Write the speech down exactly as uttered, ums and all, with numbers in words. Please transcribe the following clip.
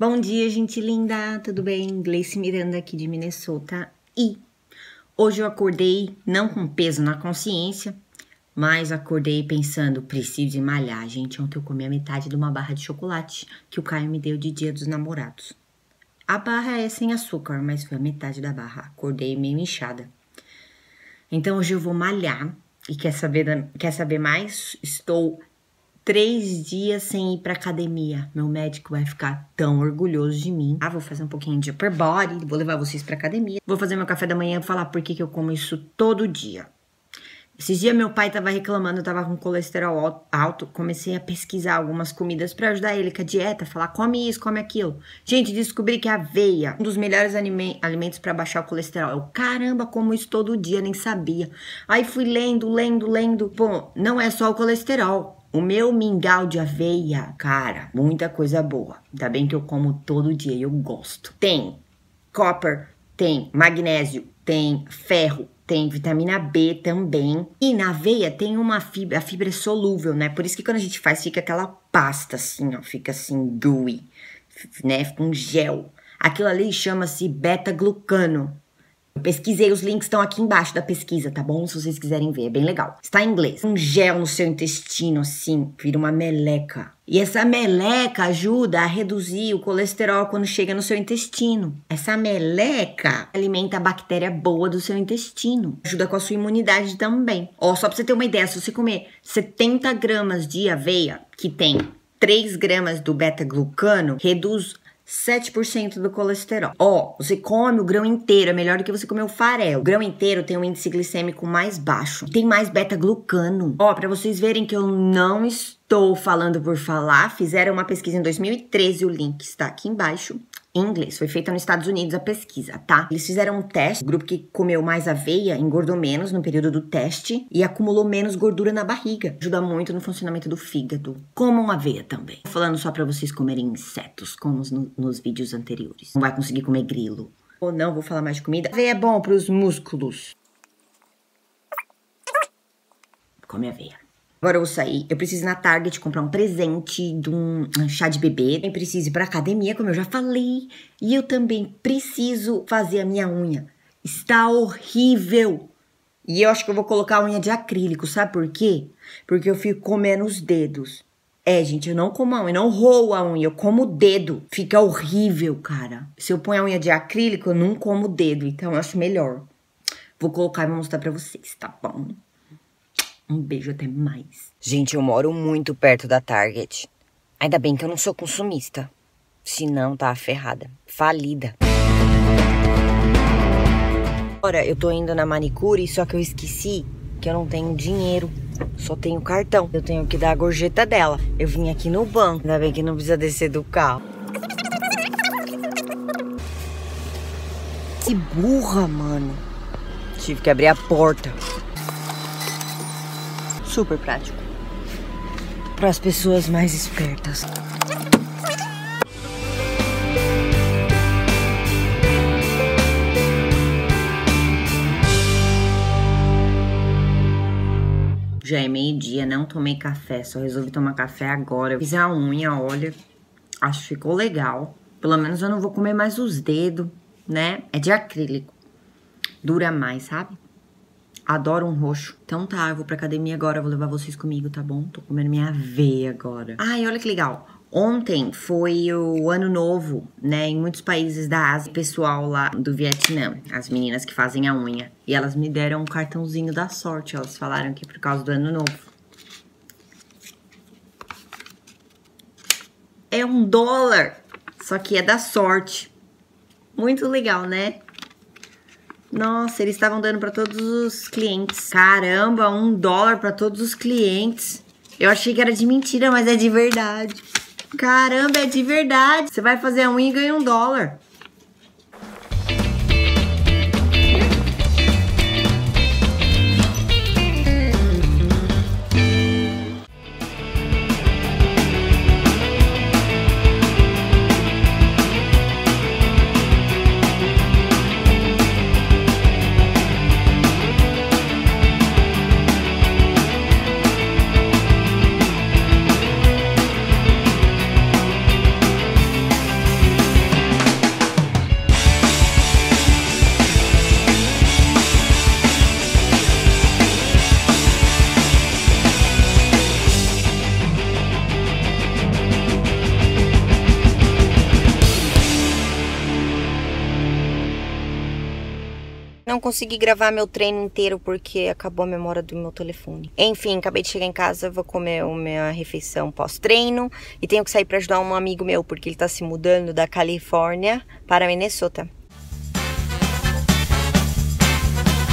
Bom dia, gente linda, tudo bem? Gleice Miranda aqui de Minnesota e hoje eu acordei não com peso na consciência, mas acordei pensando, preciso de malhar, gente. Ontem eu comi a metade de uma barra de chocolate que o Caio me deu de dia dos namorados. A barra é sem açúcar, mas foi a metade da barra, acordei meio inchada. Então hoje eu vou malhar e quer saber, quer saber mais? Estou três dias sem ir pra academia. Meu médico vai ficar tão orgulhoso de mim. Ah, vou fazer um pouquinho de upper body, vou levar vocês pra academia. Vou fazer meu café da manhã e falar por que que eu como isso todo dia. Esses dias meu pai tava reclamando, eu tava com colesterol alto. Comecei a pesquisar algumas comidas pra ajudar ele com a dieta, falar come isso, come aquilo. Gente, descobri que a aveia, um dos melhores alimentos pra baixar o colesterol. Eu, caramba, como isso todo dia, nem sabia. Aí fui lendo, lendo, lendo. Bom, não é só o colesterol. O meu mingau de aveia, cara, muita coisa boa. Ainda bem que eu como todo dia e eu gosto. Tem copper, tem magnésio, tem ferro, tem vitamina B também. E na aveia tem uma fibra, a fibra é solúvel, né? Por isso que quando a gente faz fica aquela pasta assim, ó, fica assim, gooey, né? Fica um gel. Aquilo ali chama-se beta-glucano. Eu pesquisei, os links estão aqui embaixo da pesquisa, tá bom? Se vocês quiserem ver, é bem legal. Está em inglês. Um gel no seu intestino, assim, vira uma meleca. E essa meleca ajuda a reduzir o colesterol quando chega no seu intestino. Essa meleca alimenta a bactéria boa do seu intestino. Ajuda com a sua imunidade também. Ó, só pra você ter uma ideia, se você comer setenta gramas de aveia, que tem três gramas do beta-glucano, reduz sete por cento do colesterol. Ó, oh, você come o grão inteiro, é melhor do que você comer o farelo. O grão inteiro tem um índice glicêmico mais baixo. Tem mais beta-glucano. Ó, oh, pra vocês verem que eu não estou falando por falar, fizeram uma pesquisa em dois mil e treze, o link está aqui embaixo. Em inglês, foi feita nos Estados Unidos a pesquisa, tá? Eles fizeram um teste, o grupo que comeu mais aveia engordou menos no período do teste e acumulou menos gordura na barriga. Ajuda muito no funcionamento do fígado. Comam aveia também. Falando só pra vocês comerem insetos, como no, nos vídeos anteriores. Não vai conseguir comer grilo. Ou não, vou falar mais de comida. Aveia é bom pros músculos. Come aveia. Agora eu vou sair, eu preciso ir na Target comprar um presente de um chá de bebê. Eu preciso ir pra academia, como eu já falei. E eu também preciso fazer a minha unha. Está horrível. E eu acho que eu vou colocar a unha de acrílico, sabe por quê? Porque eu fico comendo os dedos. É, gente, eu não como a unha, eu não roo a unha, eu como o dedo. Fica horrível, cara. Se eu ponho a unha de acrílico, eu não como o dedo, então eu acho melhor. Vou colocar e vou mostrar pra vocês, tá bom? Um beijo, até mais. Gente, eu moro muito perto da Target. Ainda bem que eu não sou consumista. Senão, tá ferrada. Falida. Agora, eu tô indo na manicure, só que eu esqueci que eu não tenho dinheiro. Só tenho cartão. Eu tenho que dar a gorjeta dela. Eu vim aqui no banco. Ainda bem que não precisa descer do carro. Que burra, mano. Tive que abrir a porta. Super prático para as pessoas mais espertas. Já é meio-dia, não tomei café, só resolvi tomar café agora. Fiz a unha, olha, acho que ficou legal. Pelo menos eu não vou comer mais os dedos, né? É de acrílico, dura mais, sabe? Adoro um roxo. Então tá, eu vou pra academia agora, eu vou levar vocês comigo, tá bom? Tô comendo minha aveia agora. Ai, olha que legal. Ontem foi o ano novo, né? Em muitos países da Ásia, o pessoal lá do Vietnã, as meninas que fazem a unha. E elas me deram um cartãozinho da sorte, elas falaram que é por causa do ano novo. É um dólar, só que é da sorte. Muito legal, né? Nossa, eles estavam dando pra todos os clientes. Caramba, um dólar pra todos os clientes. Eu achei que era de mentira, mas é de verdade. Caramba, é de verdade. Você vai fazer a unha e ganha um dólar. Não consegui gravar meu treino inteiro porque acabou a memória do meu telefone. Enfim, acabei de chegar em casa, vou comer a minha refeição pós-treino e tenho que sair para ajudar um amigo meu porque ele tá se mudando da Califórnia para Minnesota.